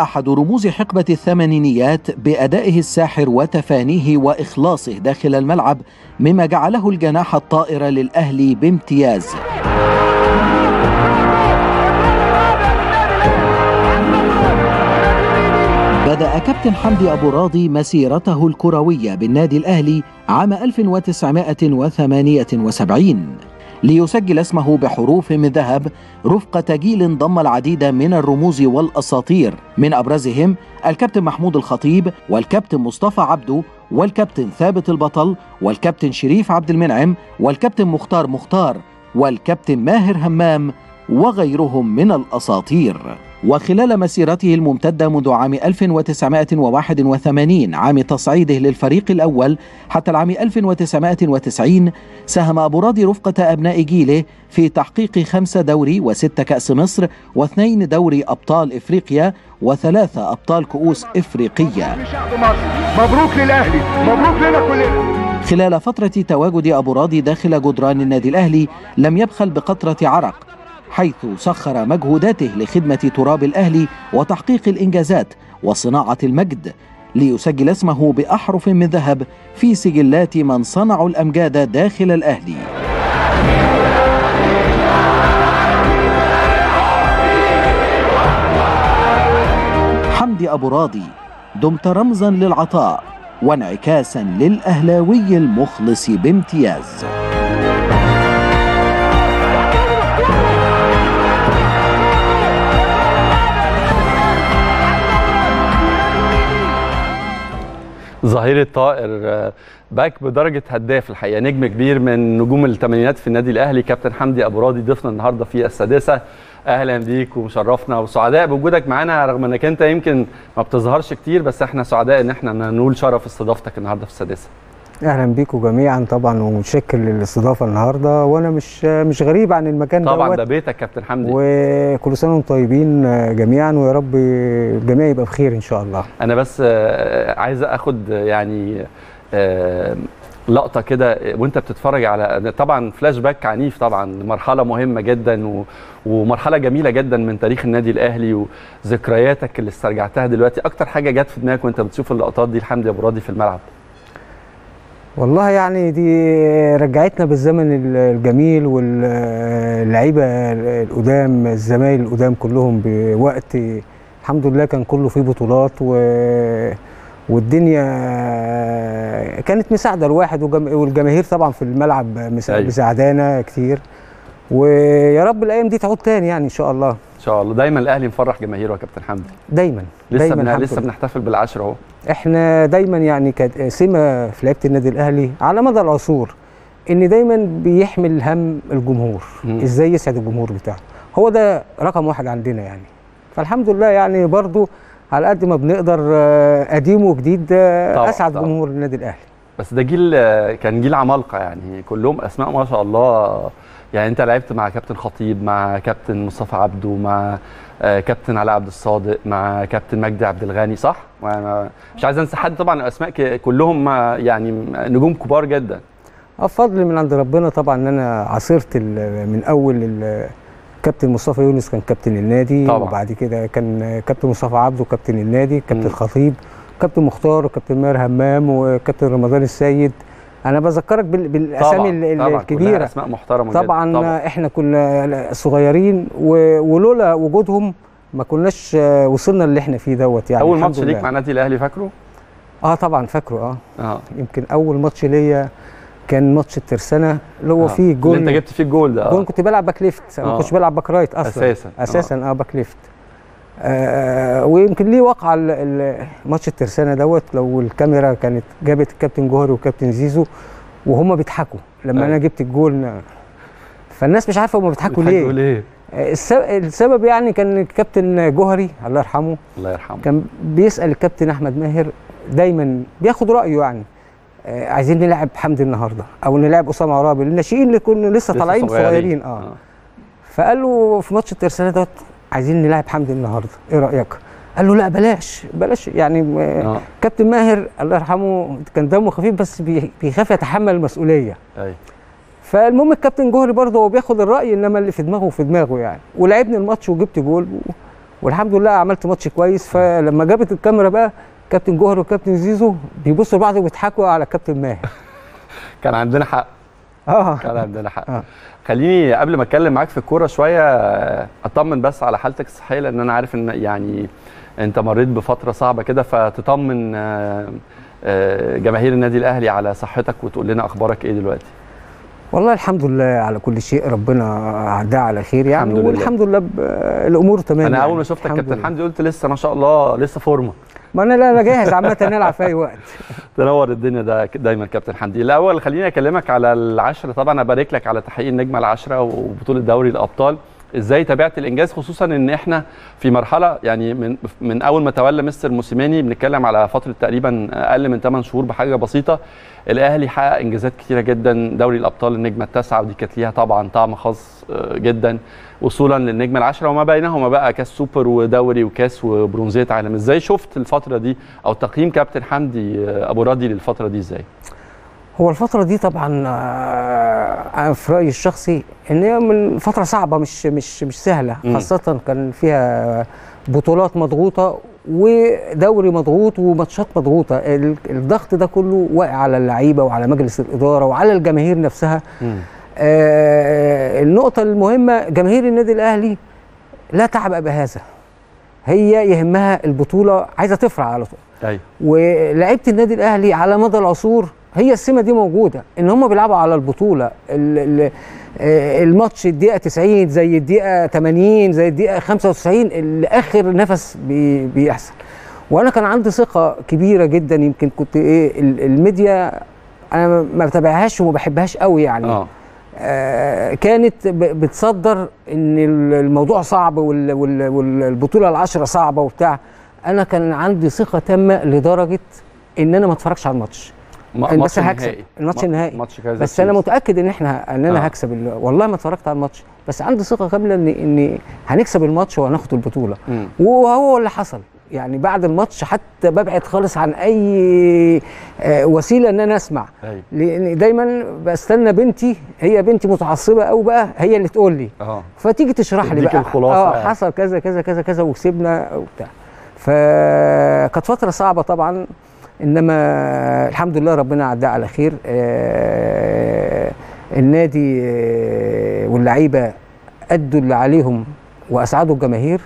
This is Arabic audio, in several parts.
أحد رموز حقبة الثمانينيات بأدائه الساحر وتفانيه وإخلاصه داخل الملعب، مما جعله الجناح الطائر للأهلي بامتياز. بدأ كابتن حمدي ابو راضي مسيرته الكروية بالنادي الأهلي عام 1978 ليسجل اسمه بحروف من ذهب رفقة جيل ضم العديد من الرموز والأساطير، من أبرزهم الكابتن محمود الخطيب والكابتن مصطفى عبده والكابتن ثابت البطل والكابتن شريف عبد المنعم والكابتن مختار مختار والكابتن ماهر همام وغيرهم من الأساطير. وخلال مسيرته الممتدة منذ عام 1981 عام تصعيده للفريق الأول حتى العام 1990 ساهم أبو راضي رفقة أبناء جيله في تحقيق 5 دوري و6 كأس مصر و2 دوري أبطال إفريقيا و3 أبطال كؤوس إفريقية. مبروك للأهلي، مبروك لنا كلنا. خلال فترة تواجد أبو راضي داخل جدران النادي الأهلي لم يبخل بقطرة عرق، حيث سخر مجهوداته لخدمة تراب الأهلي وتحقيق الإنجازات وصناعة المجد، ليسجل اسمه بأحرف من ذهب في سجلات من صنعوا الأمجاد داخل الأهلي. حمدي أبو راضي، دمت رمزاً للعطاء وانعكاساً للأهلاوي المخلص بامتياز. ظهير الطائر باك بدرجه هداف الحقيقه، نجم كبير من نجوم الثمانينات في النادي الاهلي، كابتن حمدي ابو راضي ضيفنا النهارده في السادسه. اهلا بيك ومشرفنا وسعداء بوجودك معانا، رغم انك انت يمكن ما بتظهرش كتير، بس احنا سعداء ان احنا نقول شرف استضافتك النهارده في السادسه. اهلا بيكم جميعا طبعا، ومتشكر للاستضافه النهارده، وانا مش غريب عن المكان ده طبعا، ده بيتك كابتن حمدي، وكل سنه وانتم طيبين جميعا، ويا رب الجميع يبقى بخير ان شاء الله. انا بس عايز اخد يعني لقطه كده وانت بتتفرج على طبعا فلاش باك عنيف طبعا، مرحله مهمه جدا ومرحله جميله جدا من تاريخ النادي الاهلي، وذكرياتك اللي استرجعتها دلوقتي، اكتر حاجه جت في دماغك وانت بتشوف اللقطات دي لحمدي ابو راضي في الملعب؟ والله يعني دي رجعتنا بالزمن الجميل، واللعيبه القدام، الزمايل القدام كلهم، بوقت الحمد لله كان كله فيه بطولات والدنيا كانت مساعده الواحد، والجماهير طبعا في الملعب مساعدانا كتير، ويا رب الايام دي تعود تاني يعني ان شاء الله. ان شاء الله دايما الاهلي مفرح جماهيره يا كابتن حمدي. دايما لسه بنحتفل بال10 اهو. احنا دايما يعني كانت سمه في لعيبه النادي الاهلي على مدى العصور ان دايما بيحمل هم الجمهور، ازاي يسعد الجمهور بتاعه، هو ده رقم 1 عندنا يعني. فالحمد لله يعني برضو على قد ما بنقدر قديم وجديد اسعد جمهور النادي الاهلي. بس ده جيل كان جيل عمالقه يعني، كلهم اسماء ما شاء الله يعني، انت لعبت مع كابتن خطيب، مع كابتن مصطفى عبده، مع كابتن علاء عبد الصادق، مع كابتن مجدي عبد الغني، صح؟ وانا مش عايز انسى حد طبعا، الاسماء كلهم يعني نجوم كبار جدا. فضل من عند ربنا طبعا ان انا عاصرت من اول كابتن مصطفى يونس كان كابتن النادي طبعا. وبعد كده كان كابتن مصطفى عبده كابتن النادي، كابتن خطيب، كابتن مختار، وكابتن ماهر همام، وكابتن رمضان السيد. أنا بذكرك بالأسامي طبعًا الكبيرة طبعًا، أسماء محترمة طبعًا، طبعًا إحنا كنا صغيرين ولولا وجودهم ما كناش وصلنا اللي إحنا فيه دوت يعني. أول ماتش ليك مع النادي الأهلي فاكره؟ طبعًا فاكره. يمكن أول ماتش ليا كان ماتش الترسانة اللي هو فيه جول، اللي أنت جبت فيه الجول ده. جول كنت بلعب باك ليفت، ما كنتش بلعب باك رايت أصلًا أساسًا. باك ليفت، ويمكن ليه وقع ماتش الترسانه دوت، لو الكاميرا كانت جابت الكابتن جوهري والكابتن زيزو وهما بيضحكوا لما انا جبت الجول، فالناس مش عارفه هما بيضحكوا ليه. السبب يعني كان الكابتن جوهري الله يرحمه، كان بيسال الكابتن احمد ماهر دايما، بياخد رايه يعني، عايزين نلعب حمدي النهارده او نلعب اسامه عرابي، الناشئين اللي كنا لسه طالعين صغيرين. فقال له في ماتش الترسانه دوت عايزين نلعب حمدي النهارده، ايه رايك؟ قال له لا بلاش يعني. كابتن ماهر الله يرحمه كان دمه خفيف، بس بيخاف يتحمل المسؤوليه. فالمهم الكابتن جوهري برضه هو بياخد الراي، انما اللي في دماغه يعني، ولعبنا الماتش وجبت جول والحمد لله عملت ماتش كويس. فلما جابت الكاميرا بقى كابتن جوهر وكابتن زيزو بيبصوا لبعض وبيضحكوا على كابتن ماهر. كان عندنا حق. كان عندنا حق. خليني قبل ما اتكلم معاك في الكوره شويه اطمن بس على حالتك الصحيه، لان انا عارف ان يعني انت مريت بفتره صعبه كده، فتطمن جماهير النادي الاهلي على صحتك وتقول لنا اخبارك ايه دلوقتي. والله الحمد لله على كل شيء، ربنا ده على خير يعني، والحمد لله الامور تمام. انا اول ما شفتك كابتن حمدي قلت لسه ما شاء الله لسه فورمه. ما انا لا جاهز عامه نلعب في اي وقت. تنور الدنيا ده دايما كابتن حمدي. الاول خليني اكلمك على العشره، طبعا ابارك لك على تحقيق النجمه العشره وبطوله دوري الابطال. ازاي تابعت الانجاز، خصوصا ان احنا في مرحله يعني من اول ما تولى مستر موسيماني بنتكلم على فتره تقريبا اقل من 8 شهور بحاجه بسيطه، الاهلي حقق انجازات كثيره جدا، دوري الابطال النجمه التاسعه ودي كانت ليها طبعا طعم خاص جدا، وصولا للنجمه العشره وما بينهما بقى كاس سوبر ودوري وكاس وبرونزيه عالم. ازاي شفت الفتره دي او تقييم كابتن حمدي ابو راضي للفتره دي ازاي؟ هو الفترة دي طبعا انا في رأيي الشخصي ان هي من فترة صعبة مش سهلة، خاصة كان فيها بطولات مضغوطة ودوري مضغوط وماتشات مضغوطة، الضغط ده كله واقع على اللعيبة وعلى مجلس الإدارة وعلى الجماهير نفسها. النقطة المهمة جماهير النادي الأهلي لا تعب بهذا، هي يهمها البطولة، عايزة تفرح على طول. ايوه، ولاعيبة النادي الأهلي على مدى العصور هي السمه دي موجوده، ان هم بيلعبوا على البطوله، الماتش الدقيقه 90 زي الدقيقه 80 زي الدقيقه 95 لاخر نفس بيحصل. وانا كان عندي ثقه كبيره جدا، يمكن كنت ايه الميديا انا ما بتابعهاش وما بحبهاش قوي يعني. كانت بتصدر ان الموضوع صعب والبطوله العشره صعبه وبتاع. انا كان عندي ثقه تامه لدرجه ان انا ما اتفرجش على الماتش، بس هكسب الماتش النهائي، بس انا متاكد ان انا هكسب. والله ما اتفرجت على الماتش، بس عندي ثقه كامله ان هنكسب الماتش وهناخد البطوله. وهو اللي حصل يعني. بعد الماتش حتى ببعد خالص عن اي وسيله ان انا اسمع، لان دايما بستنى بنتي، هي بنتي متعصبه قوي بقى، هي اللي تقول لي فتيجي تشرح لي بقى حصل كذا كذا كذا كذا وكسبنا وبتاع. فكانت فتره صعبه طبعا، انما الحمد لله ربنا عدى على خير. النادي واللعيبه ادوا اللي عليهم واسعدوا الجماهير،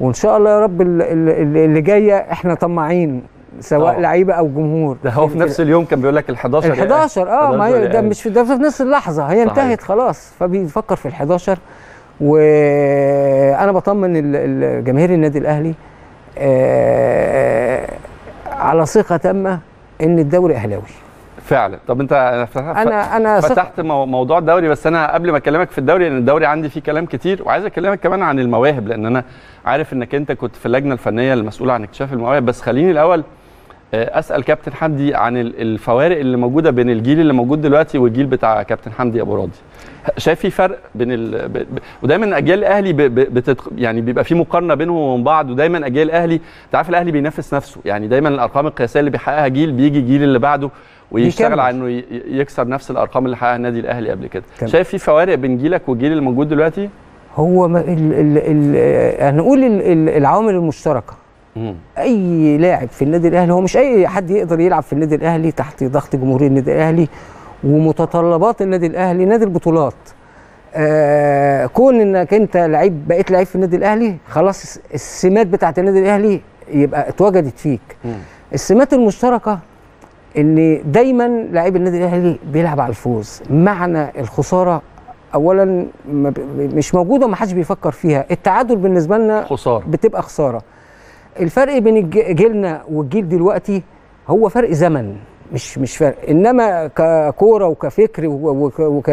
وان شاء الله يا رب اللي جايه احنا طماعين، سواء لعيبه او جمهور. ده هو في نفس اليوم كان بيقول لك ال11 ما هي ده مش في، ده في نفس اللحظه هي صحيح. انتهت خلاص، فبيفكر في ال11. وانا بطمن جماهير النادي الاهلي على ثقه تامه ان الدوري اهلاوي فعلا. طب انت انا فتحت موضوع الدوري، بس انا قبل ما اكلمك في الدوري، لان الدوري عندي فيه كلام كتير، وعايز اكلمك كمان عن المواهب، لان انا عارف انك انت كنت في اللجنه الفنيه المسؤوله عن اكتشاف المواهب. بس خليني الاول اسال كابتن حمدي عن الفوارق اللي موجوده بين الجيل اللي موجود دلوقتي والجيل بتاع كابتن حمدي ابو راضي. شايف في فرق بين ودايما اجيال الاهلي يعني بيبقى في مقارنه بينهم وبين بعض، ودايما اجيال الاهلي انت عارف الاهلي بينافس نفسه، يعني دايما الارقام القياسيه اللي بيحققها جيل بيجي الجيل اللي بعده ويشتغل على انه يكسر نفس الارقام اللي حققها النادي الاهلي قبل كده. شايف في فوارق بين جيلك والجيل اللي موجود دلوقتي؟ هو هنقول العوامل المشتركه. اي لاعب في النادي الاهلي، هو مش اي حد يقدر يلعب في النادي الاهلي تحت ضغط جمهوريه النادي الاهلي ومتطلبات النادي الاهلي، نادي البطولات. كون انك انت لعيب بقيت لعيب في النادي الاهلي، خلاص السمات بتاعت النادي الاهلي يبقى اتوجدت فيك. السمات المشتركه ان دايما لعيب النادي الاهلي بيلعب على الفوز، معنى الخساره اولا مش موجوده وما حدش بيفكر فيها، التعادل بالنسبه لنا خساره، بتبقى خساره. الفرق بين جيلنا والجيل دلوقتي هو فرق زمن، مش فرق، انما ككوره وكفكر وك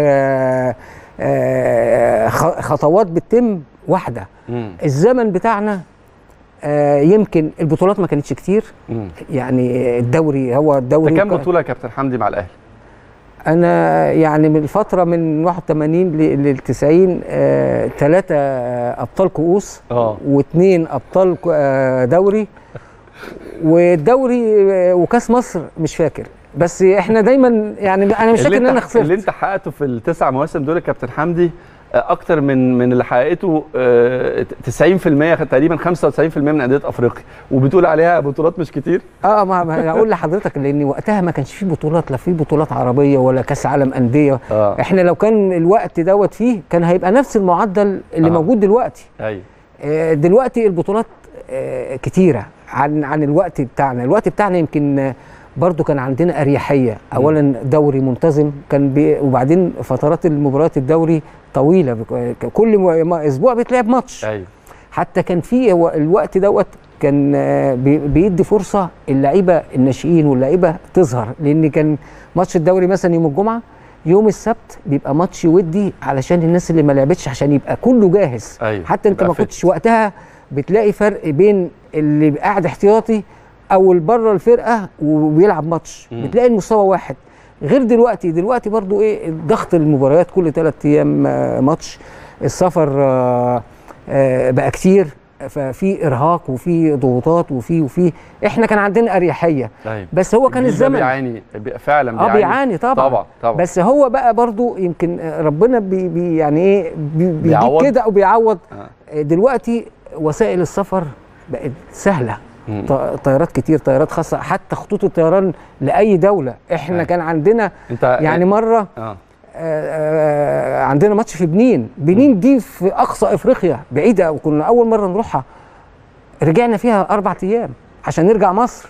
خطوات بتتم واحده. الزمن بتاعنا يمكن البطولات ما كانتش كتير، يعني الدوري هو الدوري. كم بطوله يا كابتن حمدي مع الاهلي؟ انا يعني من الفتره من 81 لل 90 3 ابطال كؤوس، واثنين ابطال دوري، والدوري وكاس مصر مش فاكر. بس احنا دايما يعني انا مش فاكر ان انا خسرت. اللي انت حققته في ال9 مواسم دول يا كابتن حمدي اكتر من اللي حققته 90% تقريبا 95% من انديه افريقيا، وبتقول عليها بطولات مش كتير. ما اقول لحضرتك لان وقتها ما كانش في بطولات، لا في بطولات عربيه ولا كاس عالم انديه. احنا لو كان الوقت دوت فيه كان هيبقى نفس المعدل اللي موجود دلوقتي. ايوه دلوقتي البطولات كتيره عن الوقت بتاعنا. الوقت بتاعنا يمكن برضو كان عندنا أريحية، أولا دوري منتظم كان وبعدين فترات المباريات الدوري طويلة، كل أسبوع بيتلعب ماتش. أيوة. حتى كان في الوقت دوت كان بيدي فرصة اللعيبة الناشئين واللعيبة تظهر، لأن كان ماتش الدوري مثلا يوم الجمعة، يوم السبت بيبقى ماتش ودي علشان الناس اللي ما لعبتش عشان يبقى كله جاهز. أيوة. حتى أنت ما كنتش وقتها بتلاقي فرق بين اللي قاعد احتياطي او بره الفرقه وبيلعب ماتش، بتلاقي المستوى واحد. غير دلوقتي برضو ايه ضغط المباريات، كل 3 ايام ماتش، السفر بقى كتير، ففي ارهاق وفي ضغوطات وفي احنا كان عندنا اريحيه. طيب. بس هو كان الزمن بيعاني فعلا، بيعاني طبعا بس هو بقى برضو يمكن ربنا يعني ايه بيجيب كده او بيعوض. دلوقتي وسائل السفر بقت سهله، طيارات كتير، طيارات خاصة، حتى خطوط الطيران لأي دولة. احنا كان عندنا يعني مرة عندنا ماتش في بنين دي في أقصى أفريقيا بعيدة، وكنا أول مرة نروحها، رجعنا فيها 4 أيام عشان نرجع مصر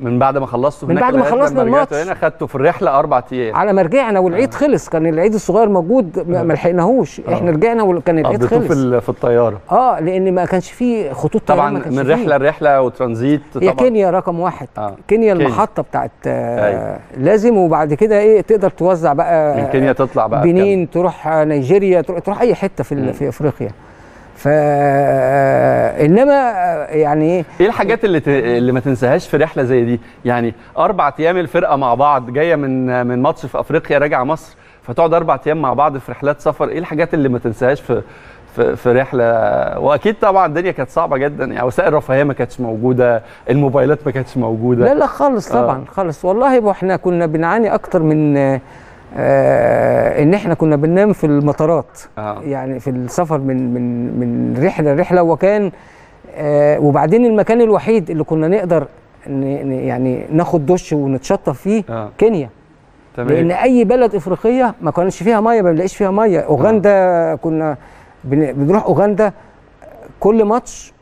من بعد ما خلصتوا هناك. من بعد ما خلصنا الماتش هنا خدتوا في الرحله 4 ايام على ما رجعنا، والعيد خلص، كان العيد الصغير موجود ما لحقناهوش. احنا رجعنا وكان العيد خلص، قضيتوه في الطياره. لان ما كانش فيه خطوط طبعا، ما كانش من رحله لرحله وترانزيت. طبعا كينيا رقم 1. كينيا المحطه بتاعت لازم، وبعد كده ايه تقدر توزع بقى من كينيا، تطلع بقى بنين، تروح نيجيريا، تروح اي حته في افريقيا. انما يعني ايه الحاجات اللي ما تنساهاش في رحله زي دي؟ يعني 4 ايام الفرقه مع بعض، جايه من ماتش في افريقيا راجعه مصر، فتقعد 4 ايام مع بعض في رحلات سفر. ايه الحاجات اللي ما تنساهاش في رحله؟ واكيد طبعا الدنيا كانت صعبه جدا، يعني وسائل الرفاهيه ما كانتش موجوده، الموبايلات ما كانتش موجوده. لا خالص طبعا. خالص والله. احنا كنا بنعاني اكتر من ان احنا كنا بننام في المطارات. يعني في السفر من رحله لرحله، وكان وبعدين المكان الوحيد اللي كنا نقدر يعني ناخد دش ونتشطف فيه كينيا. تمام. لان اي بلد افريقيه ما كانش فيها ميه، ما بنلاقيش فيها ميه. اوغندا كنا بنروح اوغندا كل ماتش،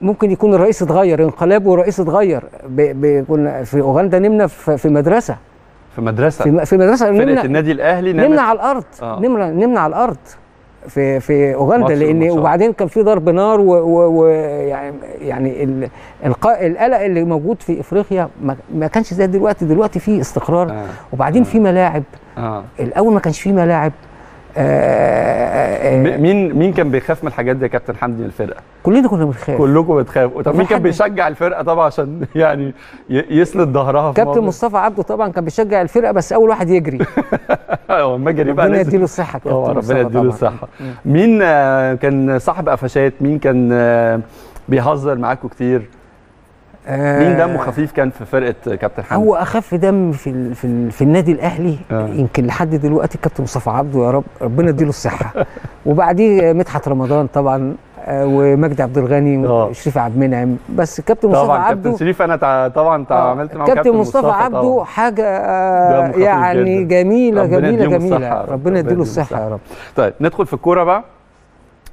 ممكن يكون الرئيس اتغير، انقلاب ورئيس اتغير. كنا في اوغندا نمنا في مدرسه، في مدرسه فرقة النادي الاهلي، نمنا على الارض. نمنا على الارض في اوغندا، لان وبعدين كان في ضرب نار، ويعني القلق اللي موجود في افريقيا ما كانش زي دلوقتي في استقرار. وبعدين في ملاعب. الاول ما كانش في ملاعب. مين كان بيخاف من الحاجات دي يا كابتن حمدي؟ الفرقه كلنا كنا بنخاف. كلكم بتخافوا. طب مين كان بيشجع الفرقه طبعا عشان يعني يسند ظهرها؟ كابتن مصطفى عبده طبعا كان بيشجع الفرقه، بس اول واحد يجري. اما جري بقى ربنا يديله الصحه. ربنا يديله الصحه. مين كان صاحب قفشات؟ مين كان بيهزر معاكم كتير؟ مين دمه خفيف كان في فرقه كابتن حمدي؟ هو اخف دم في النادي الاهلي يمكن لحد دلوقتي كابتن مصطفى عبده، يا رب ربنا يديله الصحه. وبعديه مدحت رمضان طبعا، ومجدي عبد الغني، وشريف عبد المنعم. بس كابتن مصطفى عبده طبعا، كابتن شريف انا طبعا عملت معاه. كابتن مصطفى عبده حاجه يعني جميله جميله جميله، ربنا يديله الصحه يا رب. طيب ندخل في الكوره بقى.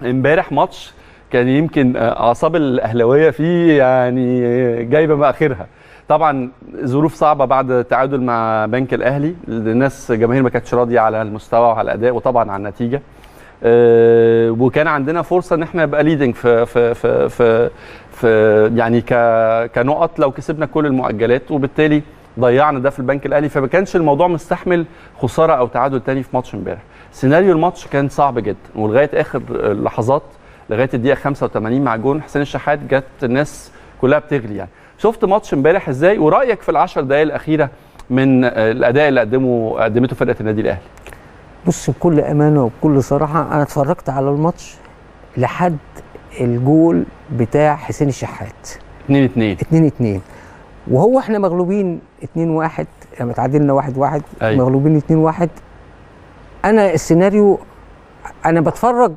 امبارح ماتش كان يمكن اعصاب الاهلاويه فيه يعني جايبه ما اخرها. طبعا ظروف صعبه بعد التعادل مع بنك الاهلي، الناس جماهير ما كانتش راضيه على المستوى وعلى الاداء وطبعا على النتيجه. وكان عندنا فرصه ان احنا نبقى ليدنج في في في في, في يعني كنقط لو كسبنا كل المؤجلات، وبالتالي ضيعنا ده في البنك الاهلي. فما كانش الموضوع مستحمل خساره او تعادل تاني في ماتش امبارح. سيناريو الماتش كان صعب جدا، ولغايه اخر اللحظات، لغايه الدقيقه 85 مع جون حسين الشحات، جت الناس كلها بتغلي. يعني شفت ماتش امبارح ازاي، ورايك في ال10 دقائق الاخيره من الاداء اللي قدمته فرقه النادي الاهلي؟ بص، بكل امانه وبكل صراحه، انا اتفرجت على الماتش لحد الجول بتاع حسين الشحات 2-2، وهو احنا مغلوبين 2-1 لما تعادلنا 1-1. مغلوبين 2-1. انا السيناريو انا بتفرج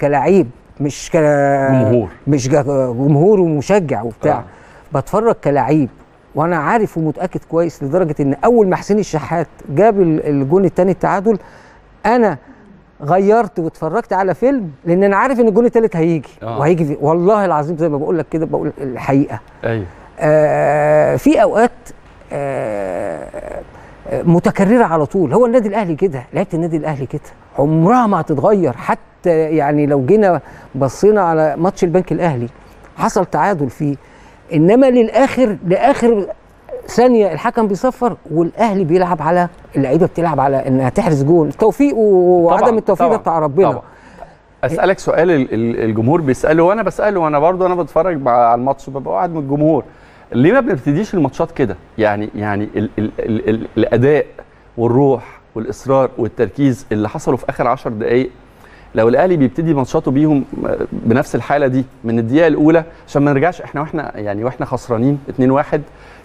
كلاعب مش جمهور، مش جمهور ومشجع وبتاع، بتفرج كلاعب وانا عارف ومتاكد كويس، لدرجه ان اول ما حسين الشحات جاب الجون الثاني التعادل انا غيرت واتفرجت على فيلم، لان انا عارف ان الجون الثالث هيجي وهيجي والله العظيم زي ما بقول لك كده، بقول الحقيقه. ايوه في اوقات متكرره على طول، هو النادي الاهلي كده، لعيبه النادي الاهلي كده عمرها ما هتتغير. حتى يعني لو جينا بصينا على ماتش البنك الاهلي حصل تعادل فيه، انما لاخر ثانيه الحكم بيصفر والاهلي بيلعب على اللعيبه، بتلعب على انها تحرز جول. التوفيق وعدم التوفيق ده بتاع ربنا. طبعا. اسالك سؤال الجمهور بيساله وانا بساله، وانا برضه انا بتفرج على الماتش وببقى قاعد من الجمهور، ليه ما بنبتديش الماتشات كده؟ يعني ال الاداء والروح والاصرار والتركيز اللي حصلوا في اخر 10 دقائق، لو الاهلي بيبتدي ماتشاته بيهم بنفس الحاله دي من الدقيقه الاولى، عشان ما نرجعش احنا واحنا خسرانين 2-1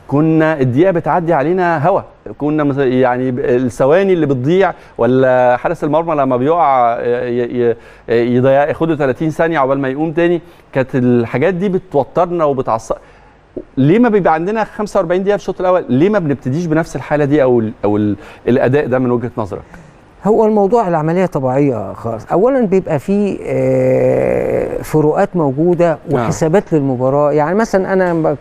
كنا الدقيقه بتعدي علينا هوا، كنا يعني الثواني اللي بتضيع، ولا حارس المرمى لما بيقع يضيع ياخده 30 ثانيه عقبال ما يقوم تاني، كانت الحاجات دي بتوترنا وبتعصب. ليه ما بيبقى عندنا 45 دقيقه في الشوط الاول، ليه ما بنبتديش بنفس الحاله دي او الاداء ده من وجهه نظرك؟ هو الموضوع العمليه طبيعيه خالص. اولا بيبقى فيه فروقات موجوده وحسابات للمباراه، يعني مثلا انا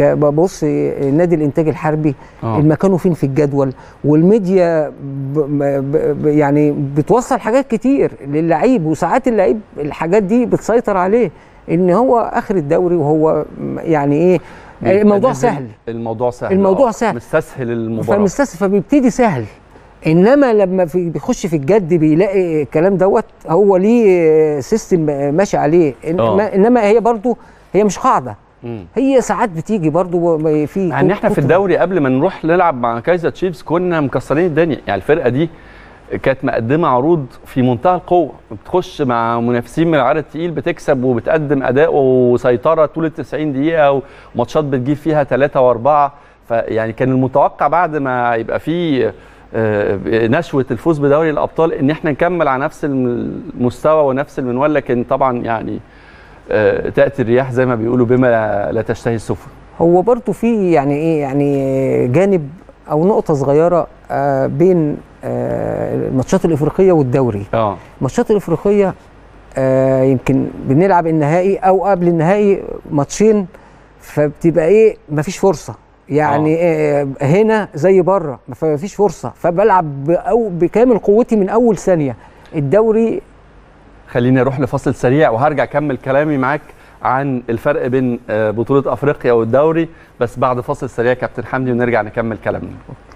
ببص نادي الانتاج الحربي مكانه فين في الجدول، والميديا يعني بتوصل حاجات كتير للعيب، وساعات اللعيب الحاجات دي بتسيطر عليه، ان هو اخر الدوري وهو يعني ايه، الموضوع سهل، الموضوع سهل مستسهل المباراه، فمستسهل فبيبتدي سهل. انما لما بيخش في الجد بيلاقي الكلام دوت، هو ليه سيستم ماشي عليه، انما هي برضو هي مش قاعده، هي ساعات بتيجي برضو في يعني احنا في الدوري قبل ما نروح نلعب مع كايزر تشيفز كنا مكسرين الدنيا، يعني الفرقه دي كانت مقدمه عروض في منتهى القوه، بتخش مع منافسين من العرض الثقيل بتكسب وبتقدم اداء وسيطره طول ال 90 دقيقه، وماتشات بتجيب فيها 3 و4، فيعني كان المتوقع بعد ما يبقى في نشوه الفوز بدوري الابطال ان احنا نكمل على نفس المستوى ونفس المنوال، لكن طبعا يعني تاتي الرياح زي ما بيقولوا بما لا تشتهي السفن. هو برضو في يعني ايه، يعني جانب او نقطه صغيره بين الماتشات الافريقيه والدوري. الماتشات الافريقيه يمكن بنلعب النهائي او قبل النهائي ماتشين، فبتبقى ايه مفيش فرصه، يعني هنا زي بره مفيش فرصه، فبلعب بكامل قوتي من اول ثانيه. الدوري خليني اروح لفاصل سريع وهرجع اكمل كلامي معاك عن الفرق بين بطوله افريقيا والدوري، بس بعد فاصل سريع كابتن حمدي ونرجع نكمل كلامنا.